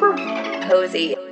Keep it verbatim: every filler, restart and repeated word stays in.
super cozy.